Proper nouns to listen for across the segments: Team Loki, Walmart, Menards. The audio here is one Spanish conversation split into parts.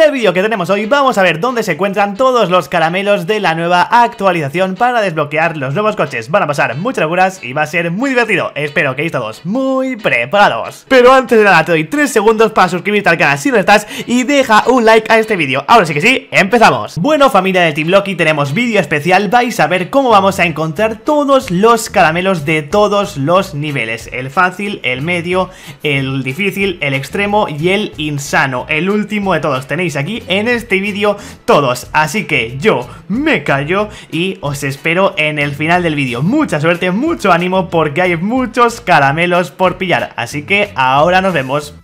En el vídeo que tenemos hoy vamos a ver dónde se encuentran todos los caramelos de la nueva actualización para desbloquear los nuevos coches. Van a pasar muchas locuras y va a ser muy divertido. Espero que estéis todos muy preparados. Pero antes de nada te doy 3 segundos para suscribirte al canal si no estás y deja un like a este vídeo. Ahora sí que sí, empezamos. Bueno, familia de Team Loki, tenemos vídeo especial. Vais a ver cómo vamos a encontrar todos los caramelos de todos los niveles. El fácil, el medio, el difícil, el extremo y el insano. El último de todos. Tenéis aquí en este vídeo todos, así que yo me callo y os espero en el final del vídeo. Mucha suerte, mucho ánimo porque hay muchos caramelos por pillar, así que ahora nos vemos.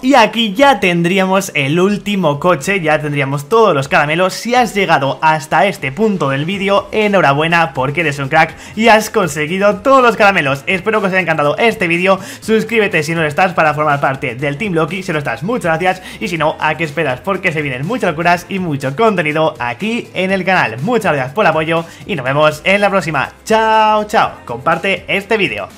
Y aquí ya tendríamos el último coche, ya tendríamos todos los caramelos. Si has llegado hasta este punto del vídeo, enhorabuena porque eres un crack y has conseguido todos los caramelos. Espero que os haya encantado este vídeo, suscríbete si no lo estás para formar parte del Team Loki, si lo estás muchas gracias y si no, ¿a qué esperas? Porque se vienen muchas locuras y mucho contenido aquí en el canal. Muchas gracias por el apoyo y nos vemos en la próxima. Chao, chao, comparte este vídeo.